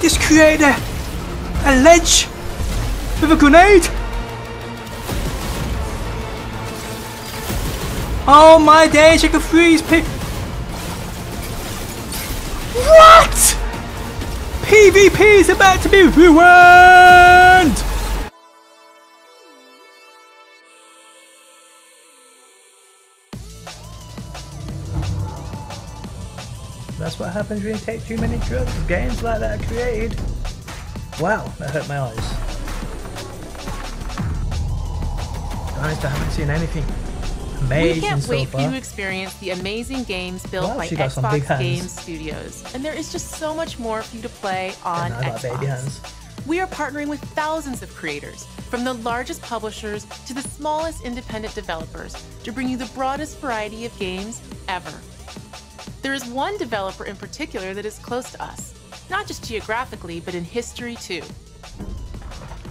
Just create a ledge with a grenade. Oh my days, I can freeze people. What? PvP is about to be ruined! That's what happens when you take too many drugs. Games like that are created. Wow, that hurt my eyes. Honest, I haven't seen anything amazing so far. We can't wait for you to experience the amazing games built by Xbox Game Studios. And there is just so much more for you to play on Xbox. We are partnering with thousands of creators, from the largest publishers to the smallest independent developers, to bring you the broadest variety of games ever. There is one developer in particular that is close to us, not just geographically, but in history too.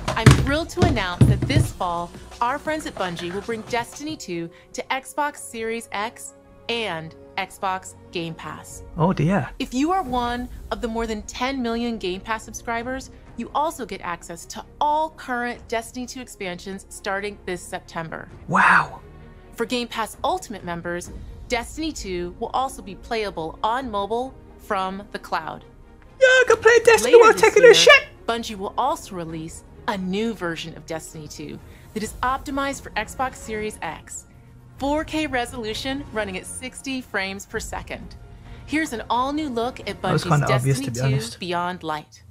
I'm thrilled to announce that this fall, our friends at Bungie will bring Destiny 2 to Xbox Series X and Xbox Game Pass. Oh dear. If you are one of the more than 10 million Game Pass subscribers, you also get access to all current Destiny 2 expansions starting this September. Wow. For Game Pass Ultimate members, Destiny 2 will also be playable on mobile from the cloud. Yeah, I can play Destiny while taking a shit! Bungie will also release a new version of Destiny 2 that is optimized for Xbox Series X. 4K resolution running at 60 frames per second. Here's an all-new look at Bungie's Destiny 2 Beyond Light.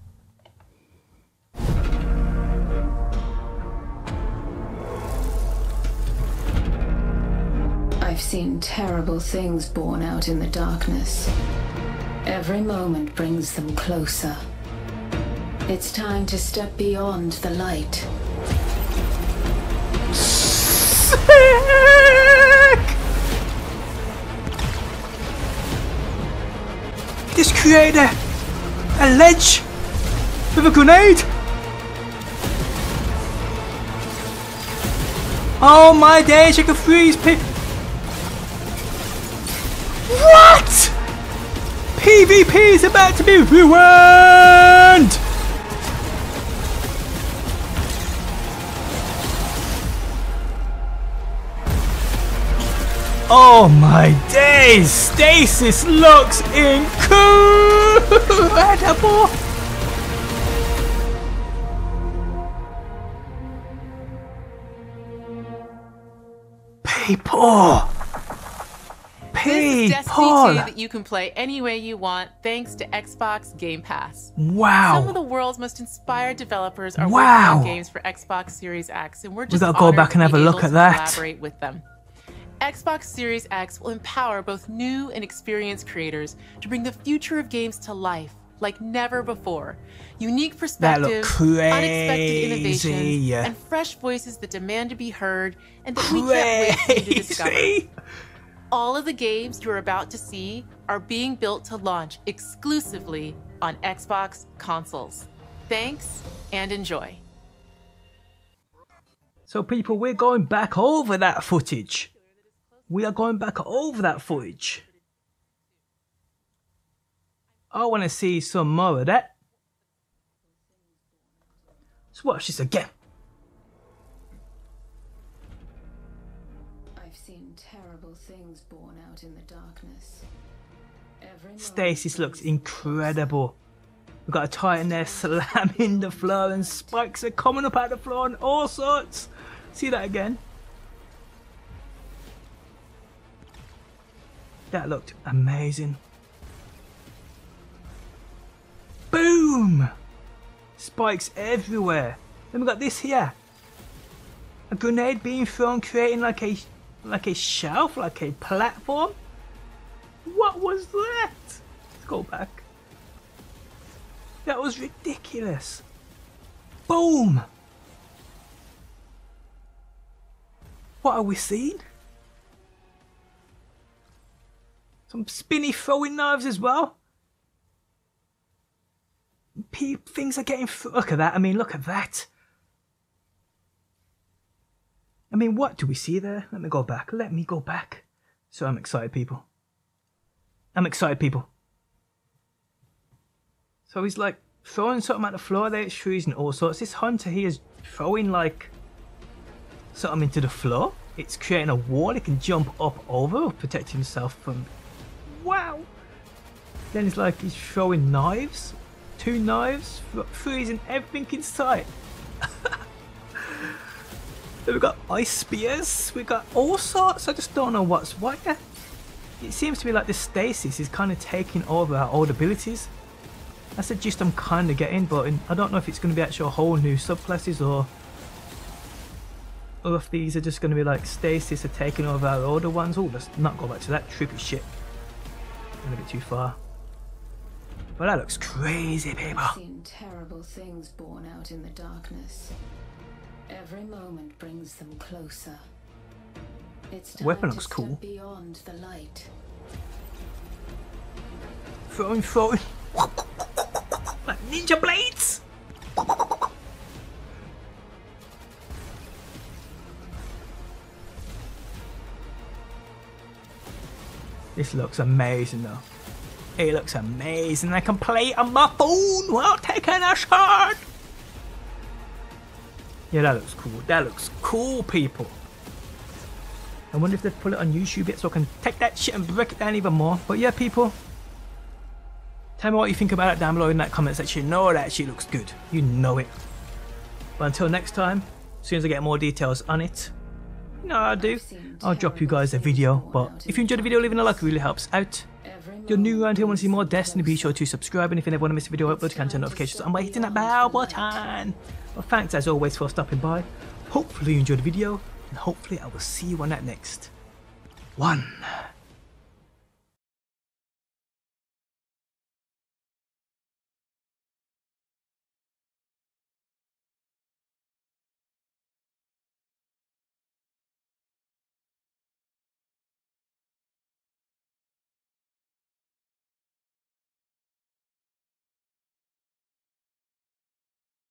I've seen terrible things born out in the darkness. Every moment brings them closer. It's time to step beyond the light. Sick! Just create a ledge with a grenade. Oh my days, I can freeze people. What? PvP is about to be ruined! Oh my days! Stasis looks incredible! People! This is Destiny 2 that you can play any way you want thanks to Xbox Game Pass. Wow. Some of the world's most inspired developers are working on games for Xbox Series X, and we're just going to go back and have a look at that. Collaborate with them. Xbox Series X will empower both new and experienced creators to bring the future of games to life like never before. Unique perspectives, unexpected innovations, and fresh voices that demand to be heard and that we can't wait for you to discover. All of the games you're about to see are being built to launch exclusively on Xbox consoles. Thanks and enjoy. So people, we're going back over that footage. We are going back over that footage. I want to see some more of that. Let's watch this again. Terrible things born out in the darkness. Stasis looks incredible. We've got a Titan there slamming the floor, and spikes are coming up out of the floor and all sorts. See that again? That looked amazing. Boom! Spikes everywhere. Then we've got this here. A grenade being thrown, creating like a shelf, like a platform. What was that? Let's go back. That was ridiculous. Boom! What are we seeing? Some spinny throwing knives as well. Things are getting... Look at that. I mean, look at that. I mean, what do we see there? Let me go back. Let me go back. So I'm excited, people. I'm excited, people. So he's like throwing something at the floor, there it's trees and all sorts. This hunter here is throwing like something into the floor. It's creating a wall. It can jump up over, protect himself from. Wow. Then it's like he's throwing knives, two knives, freezing everything in sight. Then we've got ice spears. We've got all sorts. I just don't know what's what. It seems to be like the stasis is kind of taking over our old abilities. That's the gist I'm kind of getting, but I don't know if it's going to be actual whole new subclasses or if these are just going to be like stasis are taking over our older ones. Oh, let's not go back to that trippy shit. A bit too far, but that looks crazy, people. I've seen terrible things born out in the darkness. Every moment brings them closer. It's time. Weapon looks cool. Beyond the light. Throwing, like ninja blades. This looks amazing though. It looks amazing. I can play on my phone while taking a shot. Yeah, that looks cool. That looks cool, people. I wonder if they put it on YouTube yet so I can take that shit and break it down even more. But yeah, people, tell me what you think about it down below in that comment section. You know that shit looks good. You know it. But until next time, as soon as I get more details on it, I'll drop you guys a video, but if you enjoyed the video, leaving a like really helps out. If you're new around here and want to see more Destiny, be sure to subscribe, and if you never want to miss a video upload, you can turn notifications on by hitting that bell button. Well, thanks as always for stopping by. Hopefully you enjoyed the video, and hopefully I will see you on that next one.